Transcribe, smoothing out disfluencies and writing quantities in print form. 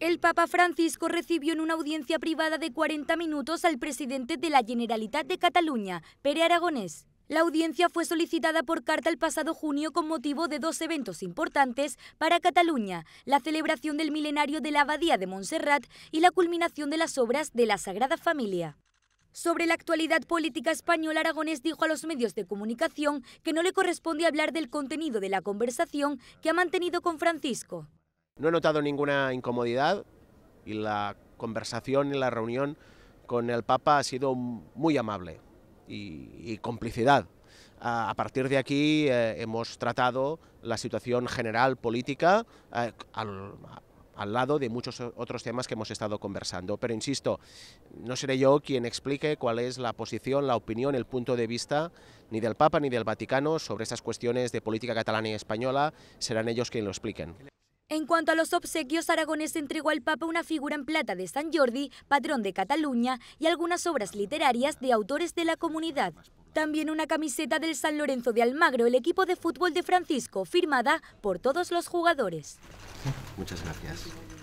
El Papa Francisco recibió en una audiencia privada de 40 minutos al presidente de la Generalitat de Cataluña, Pere Aragonés. La audiencia fue solicitada por carta el pasado junio con motivo de dos eventos importantes para Cataluña, la celebración del milenario de la Abadía de Montserrat y la culminación de las obras de la Sagrada Familia. Sobre la actualidad política española, Aragonés dijo a los medios de comunicación que no le corresponde hablar del contenido de la conversación que ha mantenido con Francisco. No he notado ninguna incomodidad y la conversación y la reunión con el Papa ha sido muy amable y complicidad. A partir de aquí hemos tratado la situación general política al lado de muchos otros temas que hemos estado conversando. Pero insisto, no seré yo quien explique cuál es la posición, la opinión, el punto de vista ni del Papa ni del Vaticano sobre estas cuestiones de política catalana y española, serán ellos quienes lo expliquen. En cuanto a los obsequios, Aragonés entregó al Papa una figura en plata de San Jordi, patrón de Cataluña, y algunas obras literarias de autores de la comunidad. También una camiseta del San Lorenzo de Almagro, el equipo de fútbol de Francisco, firmada por todos los jugadores. Muchas gracias.